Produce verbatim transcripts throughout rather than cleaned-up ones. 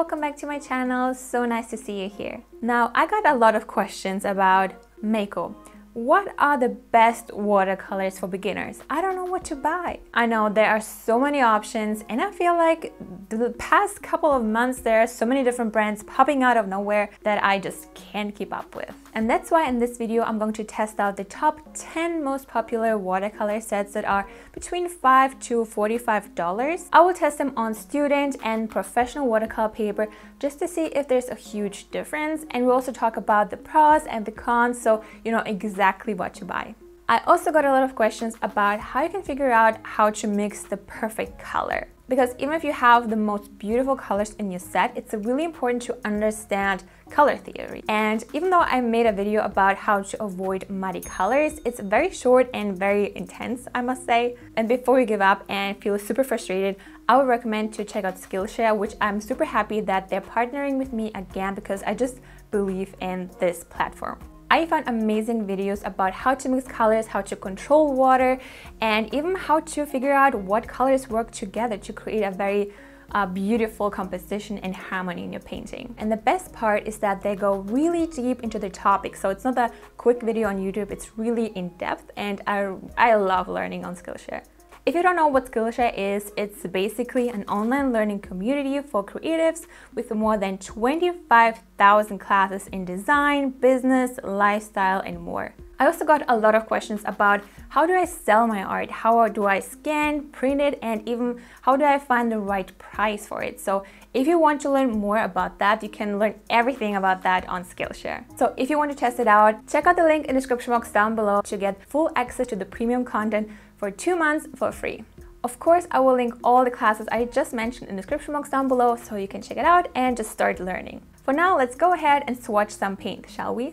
welcome back to my channel. So nice to see you here. Now, I got a lot of questions about Mako. What are the best watercolors for beginners? I don't know what to buy. I know there are so many options, and I feel like the past couple of months there are so many different brands popping out of nowhere that I just can't keep up with. And that's why in this video I'm going to test out the top ten most popular watercolor sets that are between five to forty-five dollars. I will test them on student and professional watercolor paper just to see if there's a huge difference, and we'll also talk about the pros and the cons, so you know exactly exactly what to buy. I also got a lot of questions about how you can figure out how to mix the perfect color. Because even if you have the most beautiful colors in your set, it's really important to understand color theory. And even though I made a video about how to avoid muddy colors, it's very short and very intense, I must say. And before you give up and feel super frustrated, I would recommend to check out Skillshare, which I'm super happy that they're partnering with me again, because I just believe in this platform. I found amazing videos about how to mix colors, how to control water, and even how to figure out what colors work together to create a very uh, beautiful composition and harmony in your painting. And the best part is that they go really deep into the topic, so it's not a quick video on YouTube, it's really in-depth, and I, I love learning on Skillshare. If you don't know what Skillshare is, it's basically an online learning community for creatives with more than twenty-five thousand classes in design, business, lifestyle, and more. I also got a lot of questions about how do I sell my art, how do I scan, print it, and even how do I find the right price for it. So if you want to learn more about that, you can learn everything about that on Skillshare. So if you want to test it out, check out the link in the description box down below to get full access to the premium content for two months for free. Of course, I will link all the classes I just mentioned in the description box down below so you can check it out and just start learning. For now, let's go ahead and swatch some paint, shall we?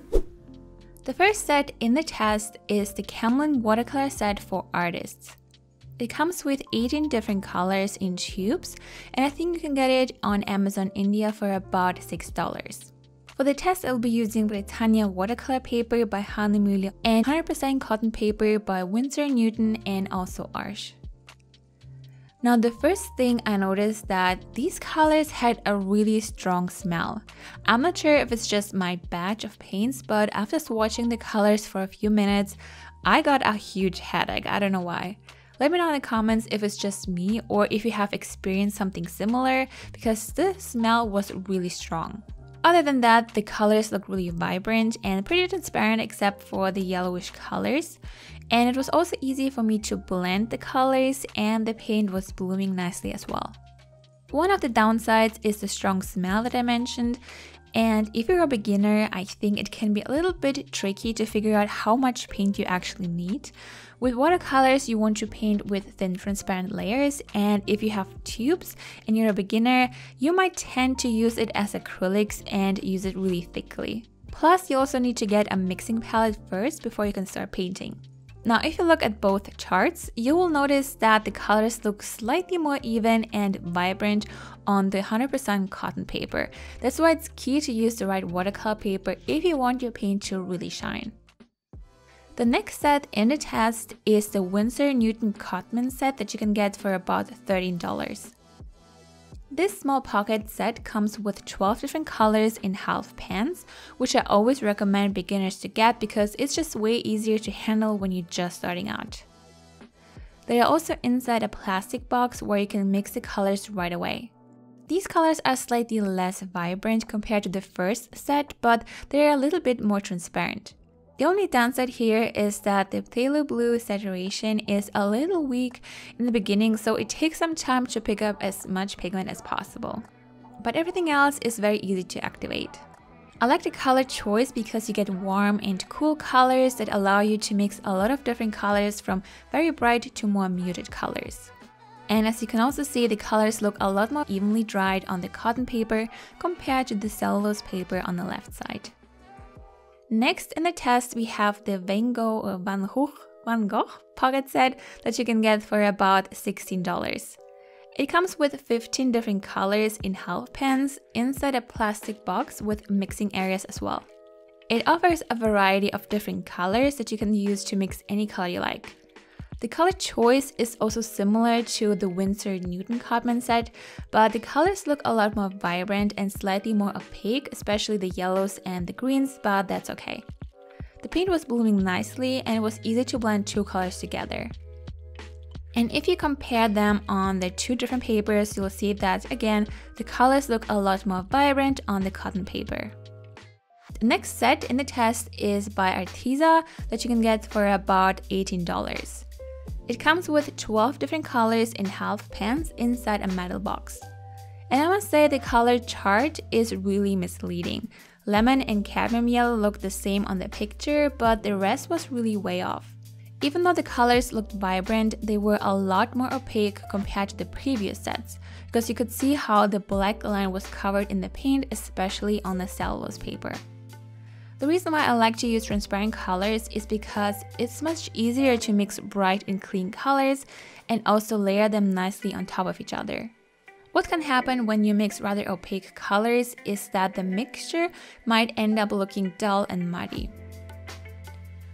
The first set in the test is the Camlin watercolor set for artists. It comes with eighteen different colors in tubes, and I think you can get it on Amazon India for about six dollars. For the test, I'll be using Britannia watercolor paper by Hahnemühle and one hundred percent cotton paper by Winsor and Newton and also Arsh. Now, the first thing I noticed that these colors had a really strong smell. I'm not sure if it's just my batch of paints, but after swatching the colors for a few minutes, I got a huge headache. I don't know why. Let me know in the comments if it's just me or if you have experienced something similar, because the smell was really strong. Other than that, the colors look really vibrant and pretty transparent except for the yellowish colors. And it was also easy for me to blend the colors, and the paint was blooming nicely as well. One of the downsides is the strong smell that I mentioned, and if you're a beginner, I think it can be a little bit tricky to figure out how much paint you actually need. With watercolors, you want to paint with thin transparent layers, and if you have tubes and you're a beginner, you might tend to use it as acrylics and use it really thickly. Plus, you also need to get a mixing palette first before you can start painting. Now, if you look at both charts, you will notice that the colors look slightly more even and vibrant on the one hundred percent cotton paper. That's why it's key to use the right watercolor paper if you want your paint to really shine. The next set in the test is the Winsor and Newton Cotman set that you can get for about thirteen dollars. This small pocket set comes with twelve different colors in half pans, which I always recommend beginners to get because it's just way easier to handle when you're just starting out. They are also inside a plastic box where you can mix the colors right away. These colors are slightly less vibrant compared to the first set, but they are a little bit more transparent. The only downside here is that the phthalo blue saturation is a little weak in the beginning, so it takes some time to pick up as much pigment as possible. But everything else is very easy to activate. I like the color choice because you get warm and cool colors that allow you to mix a lot of different colors from very bright to more muted colors. And as you can also see, the colors look a lot more evenly dried on the cotton paper compared to the cellulose paper on the left side. Next in the test, we have the Van Gogh or Van Gogh, Van Gogh pocket set that you can get for about sixteen dollars. It comes with fifteen different colors in half pans inside a plastic box with mixing areas as well. It offers a variety of different colors that you can use to mix any color you like. The color choice is also similar to the Winsor Newton Cotman set, but the colors look a lot more vibrant and slightly more opaque, especially the yellows and the greens, but that's okay. The paint was blooming nicely and it was easy to blend two colors together. And if you compare them on the two different papers, you'll see that, again, the colors look a lot more vibrant on the cotton paper. The next set in the test is by Arteza that you can get for about eighteen dollars. It comes with twelve different colors in half pans inside a metal box. And I must say the color chart is really misleading. Lemon and cadmium yellow looked the same on the picture, but the rest was really way off. Even though the colors looked vibrant, they were a lot more opaque compared to the previous sets, because you could see how the black line was covered in the paint, especially on the cellulose paper. The reason why I like to use transparent colors is because it's much easier to mix bright and clean colors and also layer them nicely on top of each other. What can happen when you mix rather opaque colors is that the mixture might end up looking dull and muddy.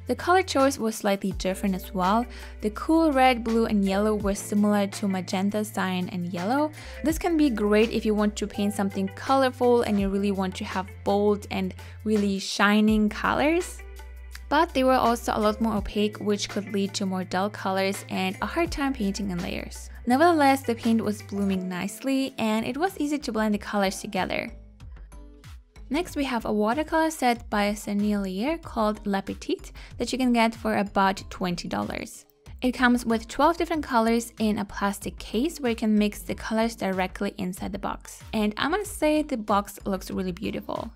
The color choice was slightly different as well. The cool red, blue and yellow were similar to magenta, cyan and yellow. This can be great if you want to paint something colorful and you really want to have bold and really shining colors. But they were also a lot more opaque, which could lead to more dull colors and a hard time painting in layers. Nevertheless, the paint was blooming nicely and it was easy to blend the colors together. Next, we have a watercolor set by Sennelier called La Petite that you can get for about twenty dollars. It comes with twelve different colors in a plastic case where you can mix the colors directly inside the box. And I must say the box looks really beautiful.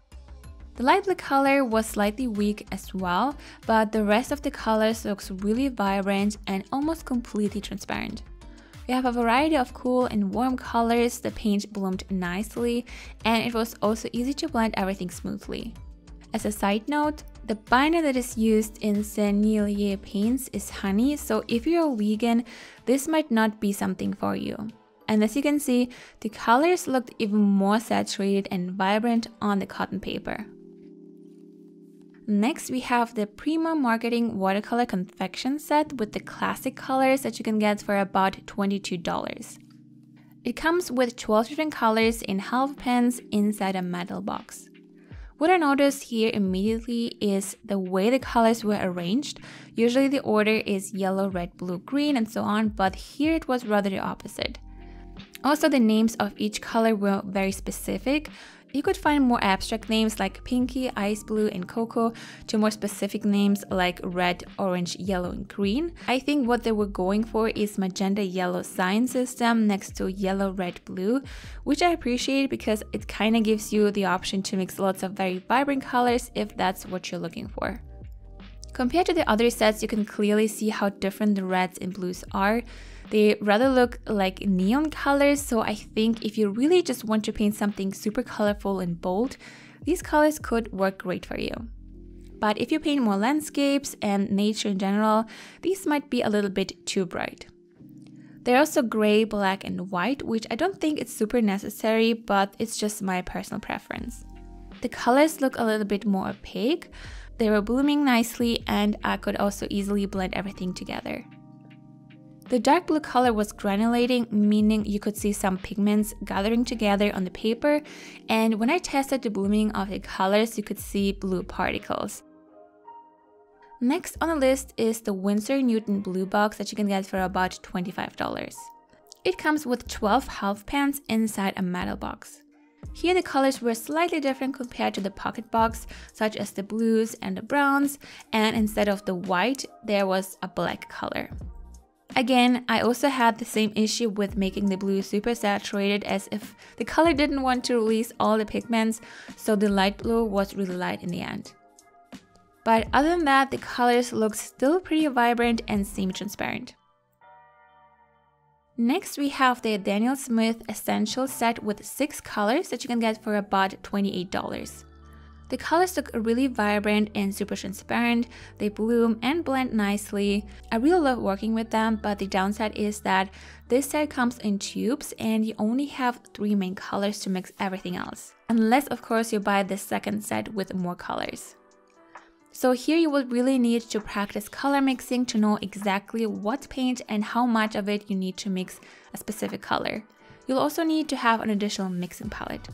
The light blue color was slightly weak as well, but the rest of the colors looks really vibrant and almost completely transparent. We have a variety of cool and warm colors, the paint bloomed nicely, and it was also easy to blend everything smoothly. As a side note, the binder that is used in Sennelier paints is honey, so if you're a vegan, this might not be something for you. And as you can see, the colors looked even more saturated and vibrant on the cotton paper. Next, we have the Prima Marketing Watercolor Confection set with the classic colors that you can get for about twenty-two dollars. It comes with twelve different colors in half pans inside a metal box. What I noticed here immediately is the way the colors were arranged. Usually the order is yellow, red, blue, green and so on, but here it was rather the opposite. Also, the names of each color were very specific. You could find more abstract names like pinky, ice blue and cocoa to more specific names like red, orange, yellow and green. I think what they were going for is magenta yellow cyan system next to yellow, red, blue, which I appreciate because it kinda gives you the option to mix lots of very vibrant colors if that's what you're looking for. Compared to the other sets, you can clearly see how different the reds and blues are. They rather look like neon colors, so I think if you really just want to paint something super colorful and bold, these colors could work great for you. But if you paint more landscapes and nature in general, these might be a little bit too bright. There are also gray, black and white, which I don't think it's super necessary, but it's just my personal preference. The colors look a little bit more opaque, they were blooming nicely and I could also easily blend everything together. The dark blue color was granulating, meaning you could see some pigments gathering together on the paper, and when I tested the blooming of the colors, you could see blue particles. Next on the list is the Winsor and Newton blue box that you can get for about twenty-five dollars. It comes with twelve half pans inside a metal box. Here the colors were slightly different compared to the pocket box, such as the blues and the browns, and instead of the white, there was a black color. Again, I also had the same issue with making the blue super saturated, as if the color didn't want to release all the pigments, so the light blue was really light in the end. But other than that, the colors looked still pretty vibrant and semi-transparent. Next, we have the Daniel Smith Essential set with six colors that you can get for about twenty-eight dollars. The colors look really vibrant and super transparent, they bloom and blend nicely. I really love working with them, but the downside is that this set comes in tubes and you only have three main colors to mix everything else. Unless of course you buy the second set with more colors. So here you will really need to practice color mixing to know exactly what paint and how much of it you need to mix a specific color. You'll also need to have an additional mixing palette.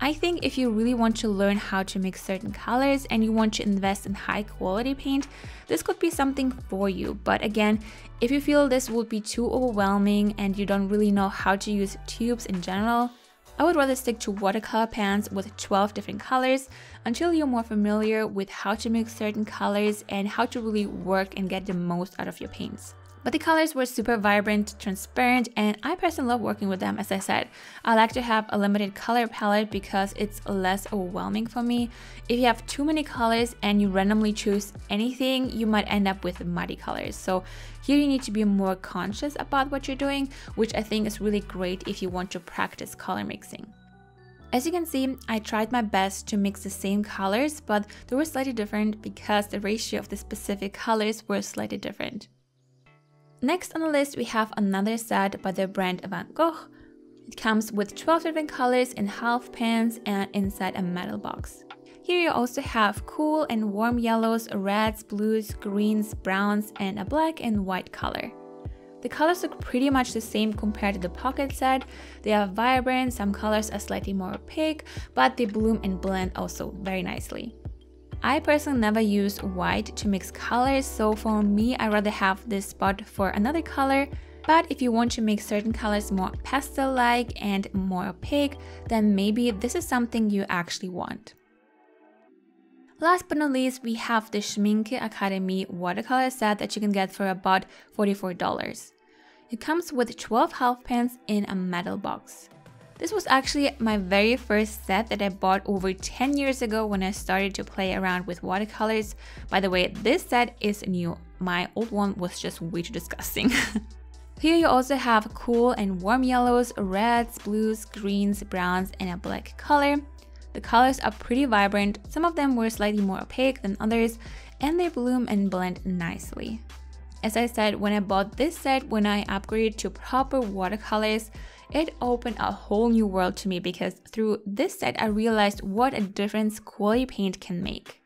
I think if you really want to learn how to mix certain colors and you want to invest in high quality paint, this could be something for you. But again, if you feel this would be too overwhelming and you don't really know how to use tubes in general, I would rather stick to watercolor pans with twelve different colors until you're more familiar with how to mix certain colors and how to really work and get the most out of your paints. But the colors were super vibrant, transparent, and I personally love working with them. As I said, I like to have a limited color palette because it's less overwhelming for me. If you have too many colors and you randomly choose anything, you might end up with muddy colors. So here you need to be more conscious about what you're doing, which I think is really great if you want to practice color mixing. As you can see, I tried my best to mix the same colors, but they were slightly different because the ratio of the specific colors were slightly different. Next on the list, we have another set by the brand Van Gogh. It comes with twelve different colors in half pans and inside a metal box. Here you also have cool and warm yellows, reds, blues, greens, browns, and a black and white color. The colors look pretty much the same compared to the pocket set. They are vibrant, some colors are slightly more opaque, but they bloom and blend also very nicely. I personally never use white to mix colors, so for me I rather have this spot for another color. But if you want to make certain colors more pastel-like and more opaque, then maybe this is something you actually want. Last but not least, we have the Schmincke Academy watercolor set that you can get for about forty-four dollars. It comes with twelve half pans in a metal box. This was actually my very first set that I bought over ten years ago when I started to play around with watercolors. By the way, this set is new. My old one was just way too disgusting. Here you also have cool and warm yellows, reds, blues, greens, browns, and a black color. The colors are pretty vibrant. Some of them were slightly more opaque than others, and they bloom and blend nicely. As I said, when I bought this set, when I upgraded to proper watercolors, it opened a whole new world to me because through this set, I realized what a difference quality paint can make.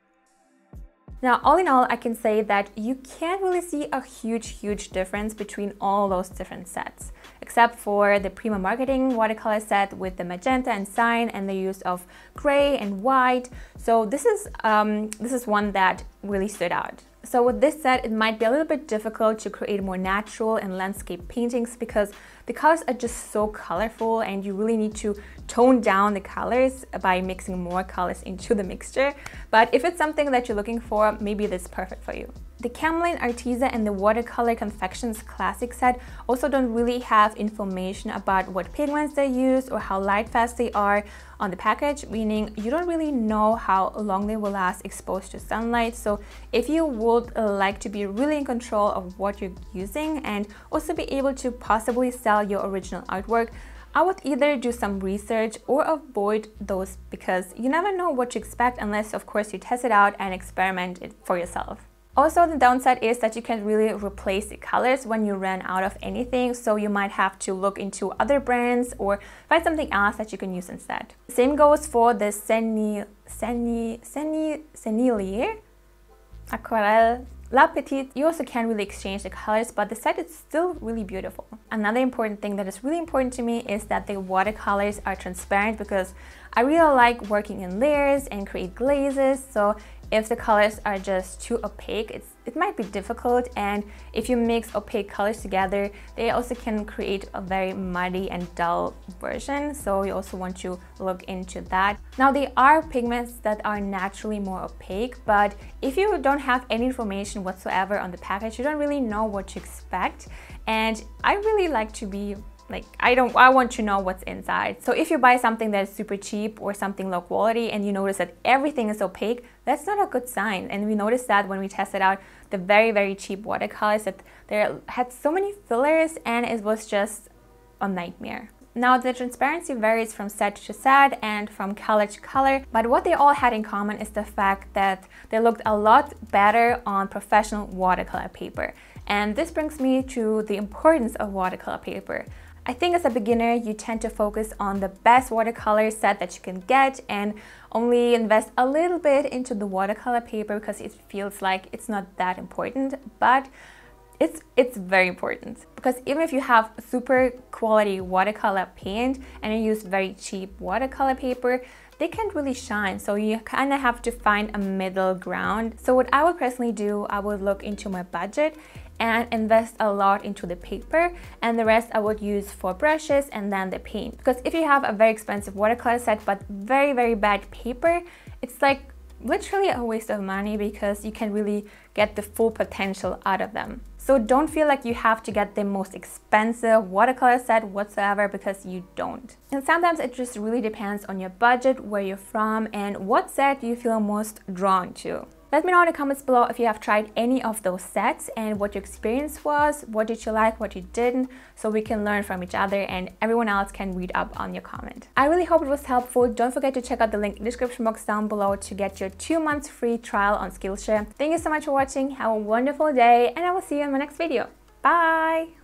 Now, all in all, I can say that you can't really see a huge, huge difference between all those different sets, except for the Prima Marketing watercolor set with the magenta and cyan and the use of gray and white. So this is, um, this is one that really stood out. So with this set, it might be a little bit difficult to create more natural and landscape paintings because the colors are just so colorful and you really need to tone down the colors by mixing more colors into the mixture. But if it's something that you're looking for, maybe this is perfect for you. The Camlin, Arteza, and the Watercolor Confections Classic set also don't really have information about what pigments they use or how light fast they are on the package, meaning you don't really know how long they will last exposed to sunlight. So if you would like to be really in control of what you're using and also be able to possibly sell your original artwork, I would either do some research or avoid those because you never know what to expect unless, of course, you test it out and experiment it for yourself. Also, the downside is that you can't really replace the colors when you run out of anything, so you might have to look into other brands or find something else that you can use instead. Same goes for the Sennelier, Sennelier, Aquarelle, La Petite. You also can't really exchange the colors, but the set is still really beautiful. Another important thing that is really important to me is that the watercolors are transparent because I really like working in layers and create glazes. So if the colors are just too opaque, it's, it might be difficult. And if you mix opaque colors together, they also can create a very muddy and dull version. So you also want to look into that. Now, there are pigments that are naturally more opaque, but if you don't have any information whatsoever on the package, you don't really know what to expect. And I really like to be Like, I don't, I want to know what's inside. So if you buy something that is super cheap or something low quality and you notice that everything is opaque, that's not a good sign. And we noticed that when we tested out the very, very cheap watercolors, that there had so many fillers and it was just a nightmare. Now, the transparency varies from set to set and from color to color, but what they all had in common is the fact that they looked a lot better on professional watercolor paper. And this brings me to the importance of watercolor paper. I think as a beginner, you tend to focus on the best watercolor set that you can get and only invest a little bit into the watercolor paper because it feels like it's not that important, but It's, it's very important, because even if you have super quality watercolor paint and you use very cheap watercolor paper, they can't really shine. So you kind of have to find a middle ground. So what I would personally do, I would look into my budget and invest a lot into the paper, and the rest I would use for brushes and then the paint. Because if you have a very expensive watercolor set but very, very bad paper, it's like literally a waste of money, because you can really get the full potential out of them. So don't feel like you have to get the most expensive watercolor set whatsoever, because you don't. And sometimes it just really depends on your budget, where you're from, and what set you feel most drawn to. Let me know in the comments below if you have tried any of those sets and what your experience was, what did you like, what you didn't, so we can learn from each other and everyone else can read up on your comment. I really hope it was helpful. Don't forget to check out the link in the description box down below to get your two months free trial on Skillshare. Thank you so much for watching, have a wonderful day, and I will see you in my next video. Bye!